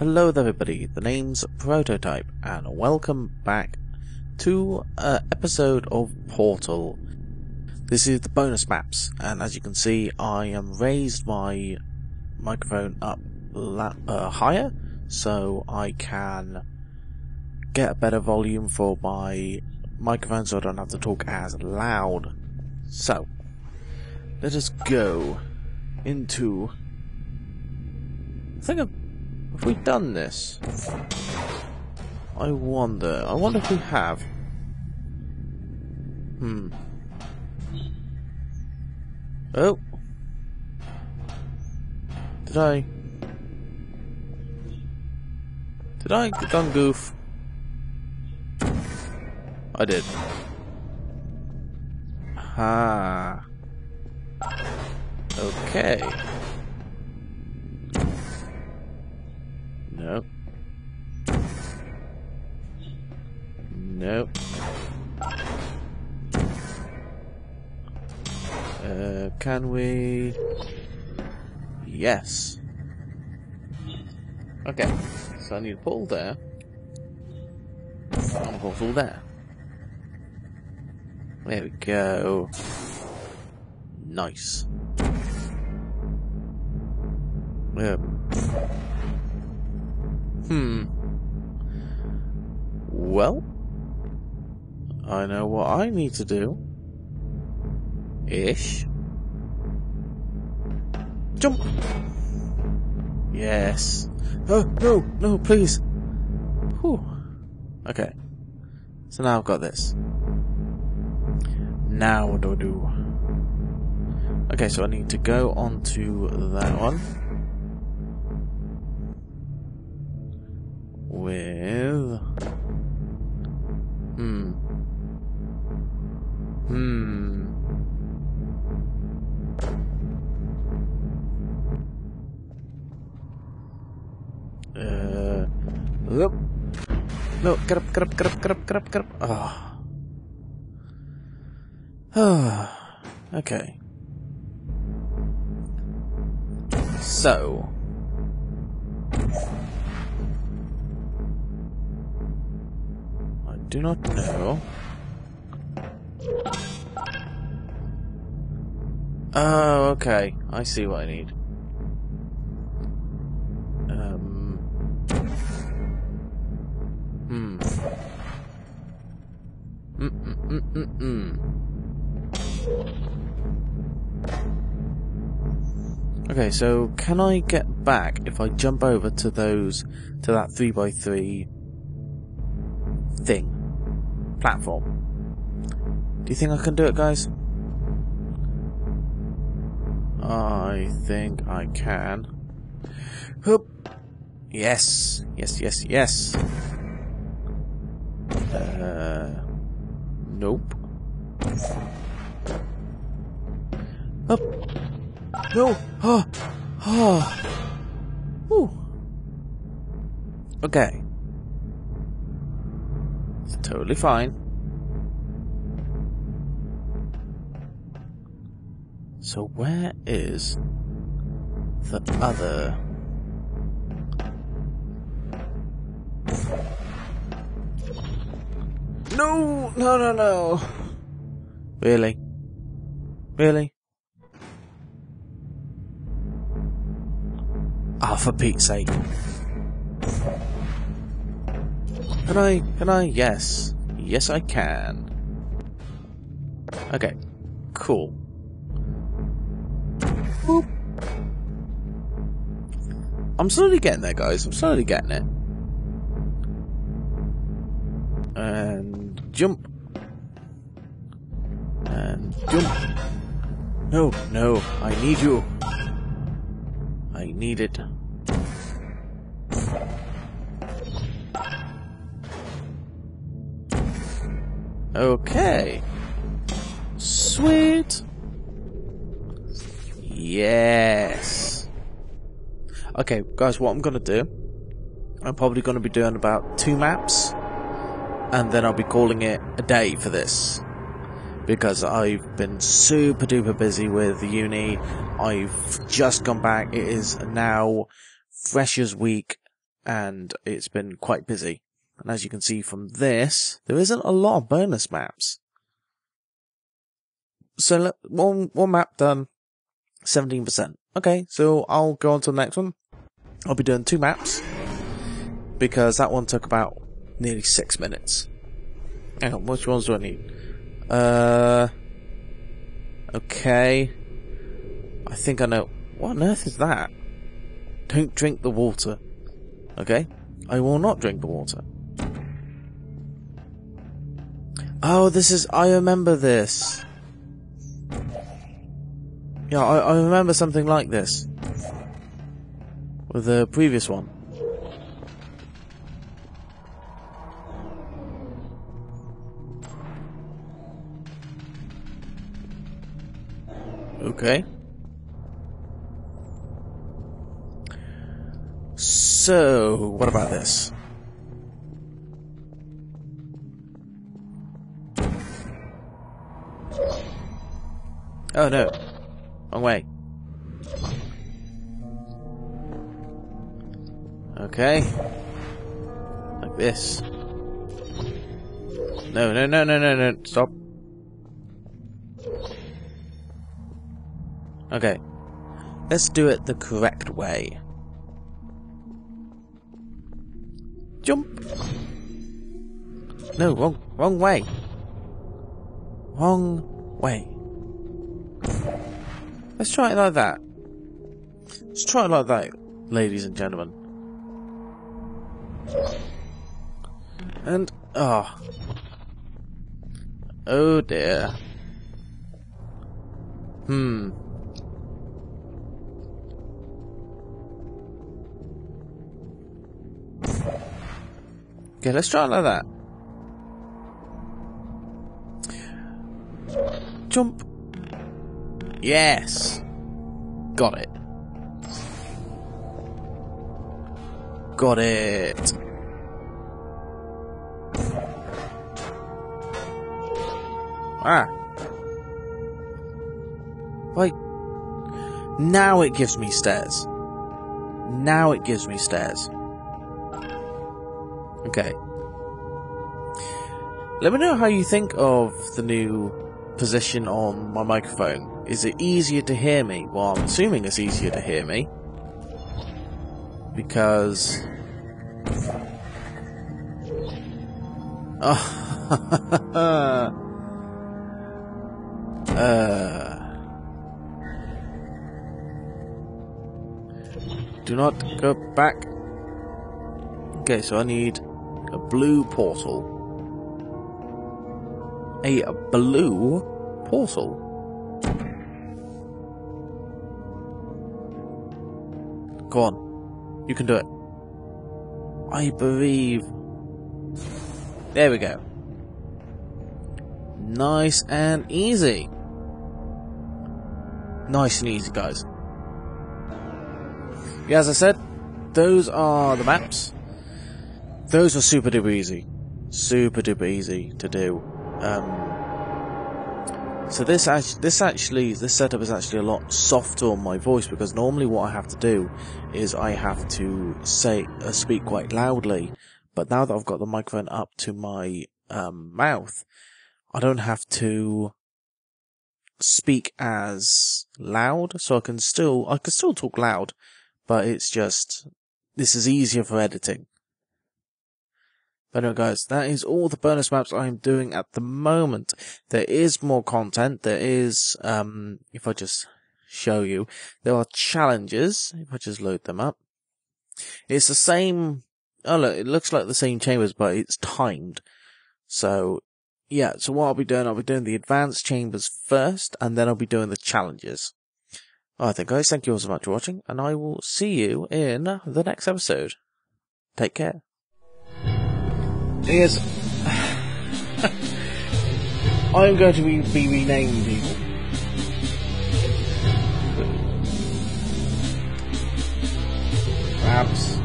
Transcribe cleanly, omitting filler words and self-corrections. Hello there everybody, the name's Prototype and welcome back to an episode of Portal. This is the bonus maps, and as you can see I am raised my microphone up higher so I can get a better volume for my microphone so I don't have to talk as loud. So, let us go into... I think I've... Have we done this? I wonder if we have. Oh! Did I done goof? I did. Ha. Okay. Nope. Nope. Can we? Yes. Okay. So I need a portal there. And a portal there. There we go. Nice. Well, I know what I need to do. Ish. Jump! Yes. Oh, no, please. Whew. Okay. So now I've got this. Now what do I do? Okay, so I need to go on to that one. With... Nope. No, get up. Okay. So... do not know. Oh, okay. I see what I need. Okay, so can I get back if I jump over to those, to that 3x3 thing? Platform. Do you think I can do it, guys? I think I can. Hoop! Yes! Yes! Nope. Up! No! Whew. Okay. Totally fine. So where is the other? No. Really? Ah, for Pete's sake. Can I? Yes I can. Okay, cool. Boop. I'm slowly getting there, guys. And jump. No, I need you. I need it. Okay. Sweet. Yes. Okay, guys, what I'm going to do, I'm probably going to be doing about 2 maps, and then I'll be calling it a day for this, because I've been super duper busy with uni. I've just gone back. It is now fresh as week, and it's been quite busy. And as you can see from this, there isn't a lot of bonus maps. So one map done, 17%. Okay, so I'll go on to the next one. I'll be doing two maps, because that one took about nearly 6 minutes. Hang on, which ones do I need? Okay. I think I know. What on earth is that? Don't drink the water. Okay, I will not drink the water. Oh, this is... I remember this. Yeah, I remember something like this. With the previous one. Okay. So, what about this? Oh no. Wrong way. Okay. Like this. No, no, no, no, no, no. Stop. Okay. Let's do it the correct way. Jump. No, wrong way. Wrong way. Let's try it like that. Let's try it like that, ladies and gentlemen. And oh dear. Okay, let's try it like that. Jump. Yes. Got it. Got it. Ah. Like, now it gives me stairs. Now it gives me stairs. Okay. Let me know how you think of the new position on my microphone. Is it easier to hear me? Well, I'm assuming it's easier to hear me, because... do not go back. Okay, so I need a blue portal. A blue portal. Go on. You can do it. I believe. There we go. Nice and easy. Nice and easy, guys. Yeah, as I said, those are the maps. Those are super duper easy. Super duper easy to do. So this setup is actually a lot softer on my voice, because normally what I have to do is I have to speak quite loudly, but now that I've got the microphone up to my mouth, I don't have to speak as loud, so I can still talk loud, but it's just, this is easier for editing. But anyway, guys, that is all the bonus maps I'm doing at the moment. There is more content. There is, if I just show you, there are challenges. If I just load them up, it's the same. Oh look, it looks like the same chambers, but it's timed. So yeah. So what I'll be doing the advanced chambers first, and then I'll be doing the challenges. Alright then, guys, thank you all so much for watching, and I will see you in the next episode. Take care. Is I'm going to be renamed people. Perhaps.